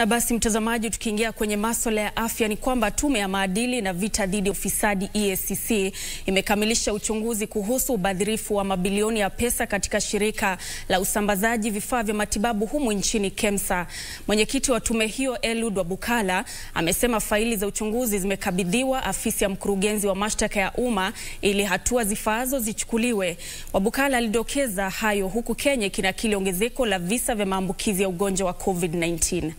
Na basi mtazamaji, tukiingia kwenye masuala ya afya ni kwamba tume ya maadili na vita dhidi ya ufisadi ESCC imekamilisha uchunguzi kuhusu ubadhirifu wa mabilioni ya pesa katika shirika la usambazaji vifaa vya matibabu humu nchini KEMSA. Mwenyekiti wa tume hiyo Eliud Wabukhala amesema faili za uchunguzi zimekabidhiwa afisi ya mkurugenzi wa mashtaka ya umma ili hatua zifaazo zichukuliwe. Wabukhala alidokeza hayo huku Kenya ikinakili ongezeko la visa vya maambukizi ya ugonjwa wa COVID-19.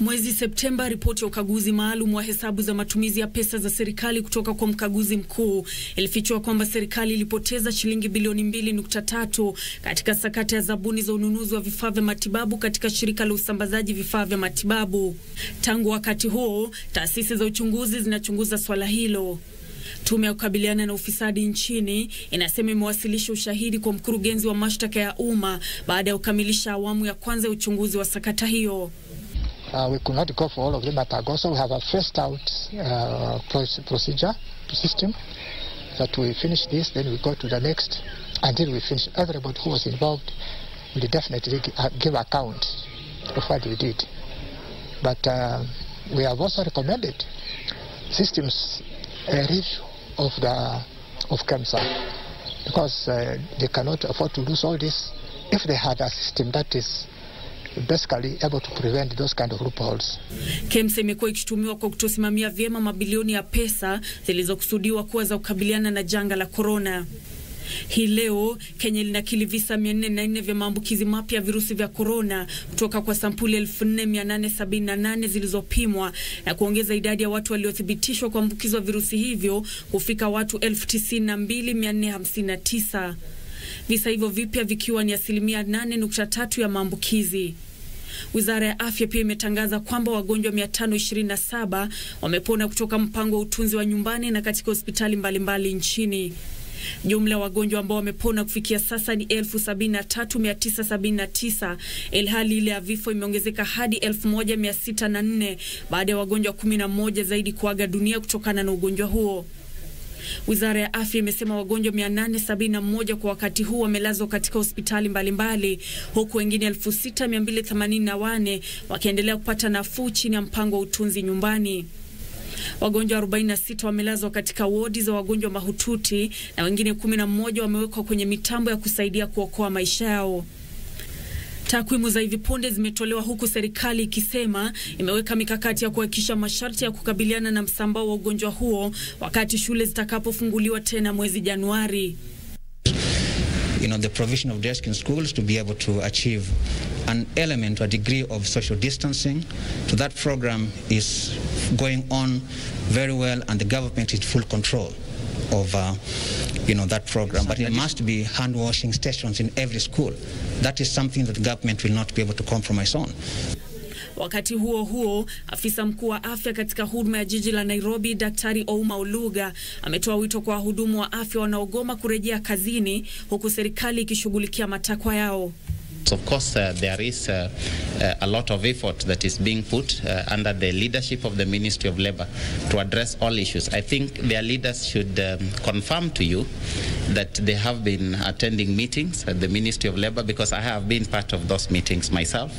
Mwezi Septemba, ripoti ya ukaguzi maalum wa hesabu za matumizi ya pesa za serikali kutoka kwa mkaguzi mkuu ilifichua kwamba serikali ilipoteza shilingi bilioni 2.3 katika sakata ya zabuni za ununuzi wa vifaa vya matibabu katika shirika la usambazaji vifaa vya matibabu. Tangu wakati huo, taasisi za uchunguzi zinachunguza swala hilo. Tume ya kukabiliana na ufisadi nchini inasema imewasilisha ushahidi kwa mkurugenzi wa mashtaka ya umma baada ya kukamilisha awamu ya kwanza uchunguzi wa sakata hiyo. We could not go for all of them at AGO, so we have a first out procedure system that we finish this, then we go to the next until we finish. Everybody who was involved will definitely give account of what we did. But we have also recommended systems review of KEMSA, because they cannot afford to lose all this if they had a system that is basically able to prevent those kind of loopholes. KEMSA imekuwa ikitumiwa kwa kutosimamia vyema mabilioni ya pesa zilizokusudiwa kuwa za kukabiliana na janga la corona. Hii leo Kenya linakili visa 404 vya maambukizi mapya virusi vya corona kutoka kwa sampuli 4878 zilizopimwa na kuongeza idadi ya watu waliothibitishwa kuambukizwa virusi hivyo kufika watu 92459. Visa hivyo vipya vikiwa ni 8.3% ya maambukizi. Wizara ya Afya pia imetangaza kwamba wagonjwa 527 wamepona kutoka mpango wa utunzi wa nyumbani na katika hospitali mbalimbali nchini. Jumla ya wagonjwa ambao wamepona kufikia sasa ni 73979, ilhali ile ya vifo imeongezeka hadi 1604 baada ya wagonjwa 11 zaidi kuaga dunia kutokana na ugonjwa huo. Wizara ya Afya imesema wagonjwa 871 kwa wakati huu wamelazwa katika hospitali mbalimbali, huku wengine 6284 wakiendelea kupata nafuu chini ya mpango wa utunzi nyumbani. Wagonjwa 46 wamelazwa katika wodi za wagonjwa mahututi na wengine 11 wamewekwa kwenye mitambo ya kusaidia kuokoa maisha yao. Takwimu za hivi punde zimetolewa huku serikali ikisema imeweka mikakati ya kuhakikisha masharti ya kukabiliana na msambao wa ugonjwa huo wakati shule zitakapofunguliwa tena mwezi Januari. The provision of desk in schools to be able to achieve an element or degree of social distancing. So that program is going on very well, and the government is in full control of that program, but it must be hand washing stations in every school. That is something that the government will not be able to compromise on. Wakati huo huo, afisa mkuu wa afya katika huduma ya jiji la Nairobi, Daktari Ouma Uluga, ametoa wito kwa wahudumu wa afya wanaogoma kurejea kazini huku serikali ikishughulikia matakwa yao. Of course, there is a lot of effort that is being put under the leadership of the Ministry of Labour to address all issues. I think their leaders should confirm to you that they have been attending meetings at the Ministry of Labour, because I have been part of those meetings myself,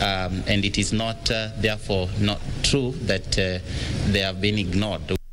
and it is not therefore not true that they have been ignored.